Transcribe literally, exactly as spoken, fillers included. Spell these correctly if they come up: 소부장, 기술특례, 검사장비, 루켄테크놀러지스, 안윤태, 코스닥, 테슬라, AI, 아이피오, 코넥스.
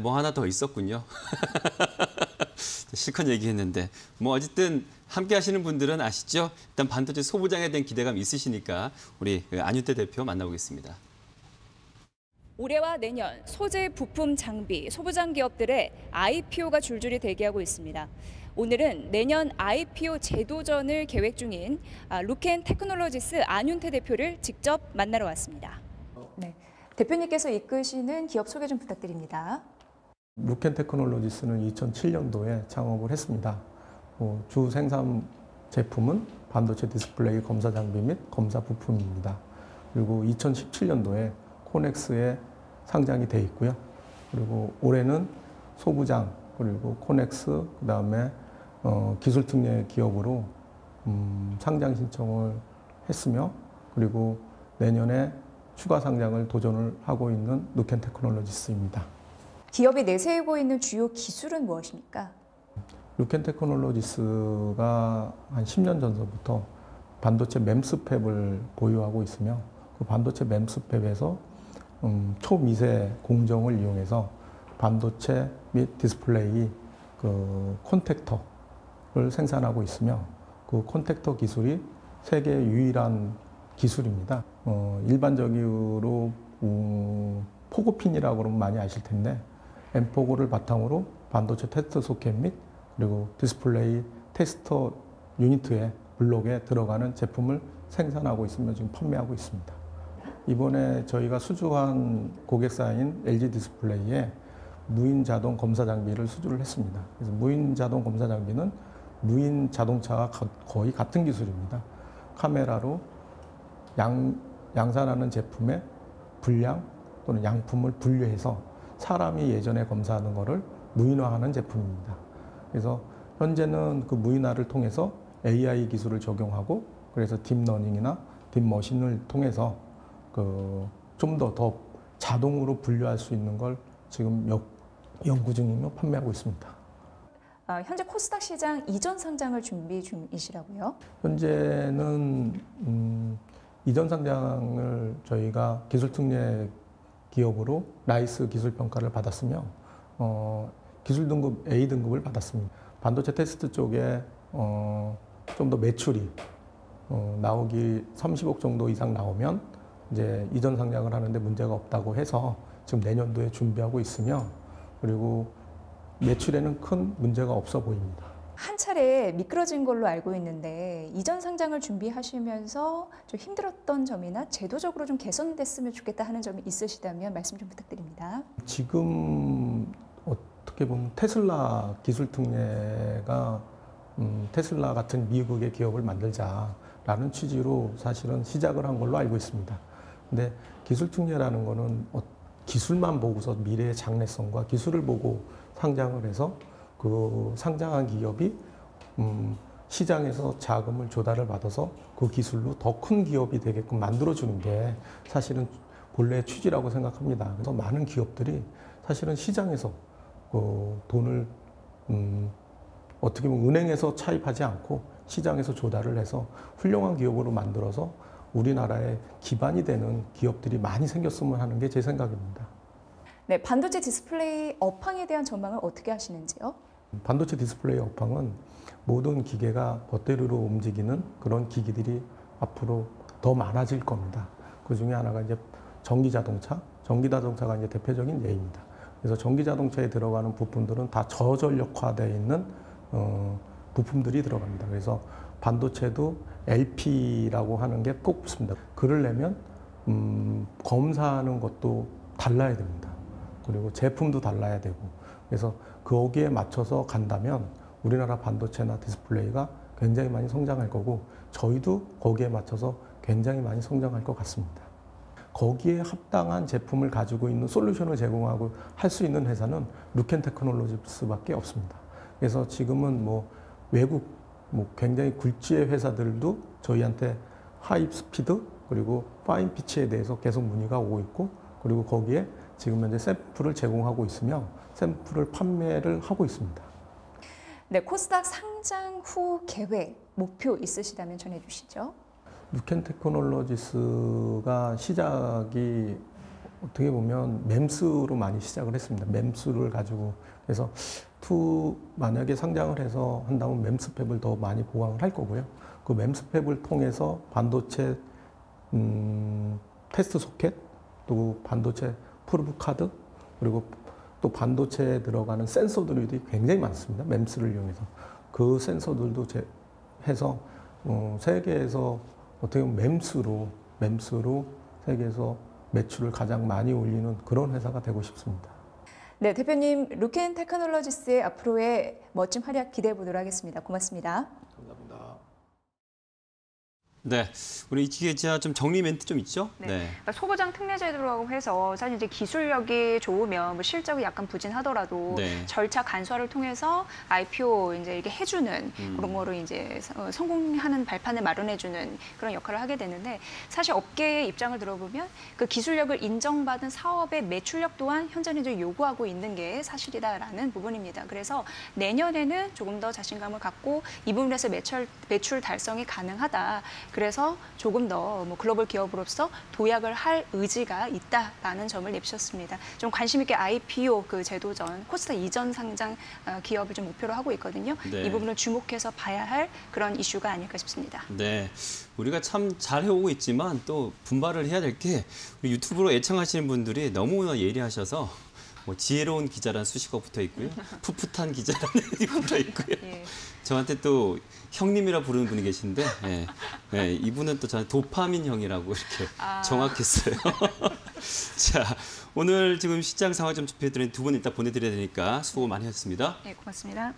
뭐 하나 더 있었군요. 실컷 얘기했는데 뭐 어쨌든 함께 하시는 분들은 아시죠? 일단 반도체 소부장에 대한 기대감이 있으시니까 우리 안윤태 대표 만나보겠습니다. 올해와 내년 소재, 부품, 장비, 소부장 기업들의 아이피오가 줄줄이 대기하고 있습니다. 오늘은 내년 아이피오 재도전을 계획 중인 루켄테크놀러지스 안윤태 대표를 직접 만나러 왔습니다. 네, 대표님께서 이끄시는 기업 소개 좀 부탁드립니다. 루켄테크놀러지스는 이천칠 년도에 창업을 했습니다. 주 생산 제품은 반도체 디스플레이 검사 장비 및 검사 부품입니다. 그리고 이천십칠 년도에 코넥스에 상장이 돼 있고요. 그리고 올해는 소부장, 그리고 코넥스, 그 다음에 어, 기술특례 기업으로 음, 상장 신청을 했으며, 그리고 내년에 추가 상장을 도전을 하고 있는 루켄테크놀러지스입니다. 기업이 내세우고 있는 주요 기술은 무엇입니까? 루켄테크놀러지스가 한 십 년 전서부터 반도체 멤스팹을 보유하고 있으며, 그 반도체 멤스팹에서 음, 초미세 공정을 이용해서 반도체 및 디스플레이 그 콘택터를 생산하고 있으며, 그 콘택터 기술이 세계 유일한 기술입니다. 어, 일반적으로 음, 포고핀이라고 그러면 많이 아실 텐데 엠포고를 바탕으로 반도체 테스트 소켓 및 그리고 디스플레이 테스터 유니트의 블록에 들어가는 제품을 생산하고 있으며 지금 판매하고 있습니다. 이번에 저희가 수주한 고객사인 엘지 디스플레이에 무인 자동 검사 장비를 수주를 했습니다. 그래서 무인 자동 검사 장비는 무인 자동차와 거의 같은 기술입니다. 카메라로 양, 양산하는 제품의 분량 또는 양품을 분류해서 사람이 예전에 검사하는 것을 무인화하는 제품입니다. 그래서 현재는 그 무인화를 통해서 에이아이 기술을 적용하고, 그래서 딥러닝이나 딥머신을 통해서 그 좀 더 더 자동으로 분류할 수 있는 걸 지금 역, 연구 중이며 판매하고 있습니다. 아, 현재 코스닥 시장 이전 상장을 준비 중이시라고요? 현재는 음, 이전 상장을 저희가 기술특례 기업으로 라이스 기술평가를 받았으며 어, 기술등급 에이 등급을 받았습니다. 반도체 테스트 쪽에 어, 좀 더 매출이 어, 나오기 삼십억 정도 이상 나오면 이제 이전 상장을 하는데 문제가 없다고 해서 지금 내년도에 준비하고 있으며, 그리고 매출에는 큰 문제가 없어 보입니다. 한 차례 미끄러진 걸로 알고 있는데 이전 상장을 준비하시면서 좀 힘들었던 점이나 제도적으로 좀 개선됐으면 좋겠다 하는 점이 있으시다면 말씀 좀 부탁드립니다. 지금 어떻게 보면 테슬라 기술특례가 음, 테슬라 같은 미국의 기업을 만들자라는 취지로 사실은 시작을 한 걸로 알고 있습니다. 근데 기술특례라는 거는 기술만 보고서 미래의 장래성과 기술을 보고 상장을 해서 그 상장한 기업이 음 시장에서 자금을 조달을 받아서 그 기술로 더 큰 기업이 되게끔 만들어주는 게 사실은 본래의 취지라고 생각합니다. 그래서 많은 기업들이 사실은 시장에서 그 돈을 음 어떻게 보면 은행에서 차입하지 않고 시장에서 조달을 해서 훌륭한 기업으로 만들어서 우리나라의 기반이 되는 기업들이 많이 생겼으면 하는 게 제 생각입니다. 네, 반도체 디스플레이 업황에 대한 전망을 어떻게 하시는지요? 반도체 디스플레이 업황은 모든 기계가 멋대로 움직이는 그런 기기들이 앞으로 더 많아질 겁니다. 그 중에 하나가 이제 전기 자동차, 전기 자동차가 이제 대표적인 예입니다. 그래서 전기 자동차에 들어가는 부품들은 다 저전력화되어 있는 어, 부품들이 들어갑니다. 그래서 반도체도 엘피라고 하는 게 꼭 붙습니다. 그러려면 음, 검사하는 것도 달라야 됩니다. 그리고 제품도 달라야 되고, 그래서 거기에 맞춰서 간다면 우리나라 반도체나 디스플레이가 굉장히 많이 성장할 거고, 저희도 거기에 맞춰서 굉장히 많이 성장할 것 같습니다. 거기에 합당한 제품을 가지고 있는 솔루션을 제공하고 할 수 있는 회사는 루켄테크놀러지스밖에 없습니다. 그래서 지금은 뭐 외국 뭐 굉장히 굴지의 회사들도 저희한테 하이스피드 그리고 파인피치에 대해서 계속 문의가 오고 있고, 그리고 거기에 지금 현재 샘플을 제공하고 있으며 샘플을 판매를 하고 있습니다. 네, 코스닥 상장 후 계획, 목표 있으시다면 전해주시죠. 루켄테크놀러지스가 시작이 어떻게 보면 맴수로 많이 시작을 했습니다. 맴수를 가지고. 그래서 투 만약에 상장을 해서 한다면 맴스팹을 더 많이 보강을 할 거고요. 그 맴스팹을 통해서 반도체 음, 테스트 소켓, 또 반도체 프로브 카드, 그리고 또 반도체에 들어가는 센서들이 굉장히 많습니다. 맴스를 이용해서. 그 센서들도 제, 해서 어, 세계에서 어떻게 보면 맴스로, 맴스로 세계에서 매출을 가장 많이 올리는 그런 회사가 되고 싶습니다. 네, 대표님, 루켄테크놀러지스의 앞으로의 멋진 활약 기대해 보도록 하겠습니다. 고맙습니다. 감사합니다. 네, 우리 이 기자 좀 정리 멘트 좀 있죠? 네, 네. 그러니까 소부장 특례제도라고 해서 사실 이제 기술력이 좋으면 뭐 실적이 약간 부진하더라도 네. 절차 간소화를 통해서 아이피오 이제 이게 해주는 음. 그런 거로 이제 성공하는 발판을 마련해주는 그런 역할을 하게 되는데, 사실 업계의 입장을 들어보면 그 기술력을 인정받은 사업의 매출력 또한 현재는 이제 요구하고 있는 게 사실이다라는 부분입니다. 그래서 내년에는 조금 더 자신감을 갖고 이 부분에서 매출 매출 달성이 가능하다. 그래서 조금 더 뭐 글로벌 기업으로서 도약을 할 의지가 있다라는 점을 내비쳤습니다. 좀 관심 있게 아이피오 그 제도 전 코스닥 이전 상장 기업을 좀 목표로 하고 있거든요. 네. 이 부분을 주목해서 봐야 할 그런 이슈가 아닐까 싶습니다. 네, 우리가 참 잘 해오고 있지만 또 분발을 해야 될 게 유튜브로 애청하시는 분들이 너무나 예리하셔서 뭐 지혜로운 기자란 수식어 붙어 있고요, 풋풋한 기자란 붙어 있고요. 예. 저한테 또 형님이라 부르는 분이 계신데, 예, 예, 이분은 또 저한테 도파민 형이라고 이렇게 아... 정확했어요. 자, 오늘 지금 시장 상황 좀 짚어드린 두 분 일단 보내드려야 되니까 수고 많이 하셨습니다. 예, 고맙습니다.